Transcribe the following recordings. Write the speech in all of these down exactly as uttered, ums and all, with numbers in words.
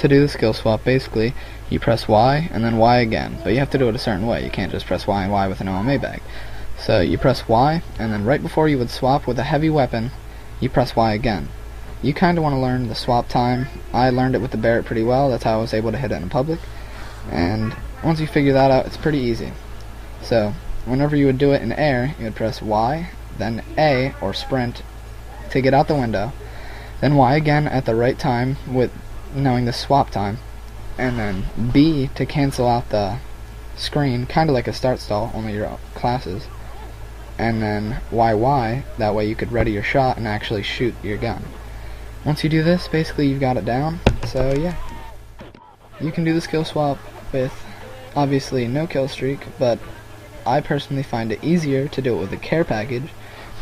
to do the skill swap, basically, you press Y and then Y again, but you have to do it a certain way. You can't just press Y and Y with an O M A bag. So you press Y, and then right before you would swap with a heavy weapon, you press Y again. You kind of want to learn the swap time. I learned it with the Barrett pretty well. That's how I was able to hit it in public. And once you figure that out, it's pretty easy. So whenever you would do it in air, you would press Y, then A, or sprint, to get out the window, then Y again at the right time with knowing the swap time, and then B to cancel out the screen, kind of like a start stall, only your classes, and then Y Y, that way you could ready your shot and actually shoot your gun. Once you do this, basically you've got it down, so yeah. You can do the skill swap with, obviously, no kill streak, but I personally find it easier to do it with a care package.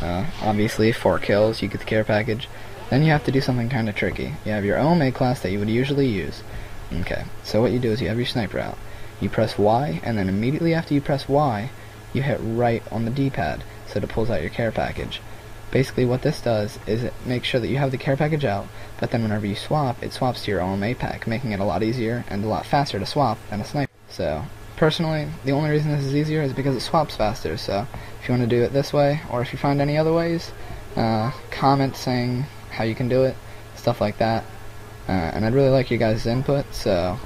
Uh, obviously, four kills, you get the care package. Then you have to do something kind of tricky. You have your O M A class that you would usually use. Okay, so what you do is you have your sniper out. You press Y, and then immediately after you press Y, you hit right on the D-pad, so it pulls out your care package. Basically, what this does is it makes sure that you have the care package out, but then whenever you swap, it swaps to your O M A pack, making it a lot easier and a lot faster to swap than a sniper. So, personally, the only reason this is easier is because it swaps faster, so if you want to do it this way, or if you find any other ways, uh, comment saying how you can do it, stuff like that. Uh, and I'd really like you guys' input, so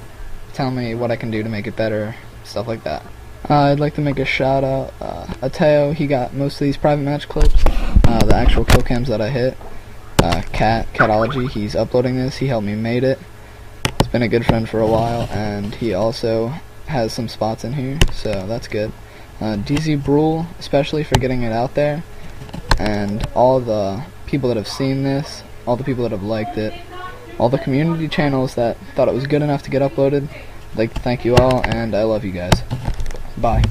tell me what I can do to make it better, stuff like that. Uh, I'd like to make a shout out, uh, Ateo, he got most of these private match clips, uh, the actual kill cams that I hit. uh, Cat, Catology, he's uploading this, he helped me made it, he's been a good friend for a while, and he also has some spots in here, so that's good. uh, D Z Brule, especially for getting it out there, and all the people that have seen this, all the people that have liked it, all the community channels that thought it was good enough to get uploaded. I'd like to thank you all, and I love you guys. Bye.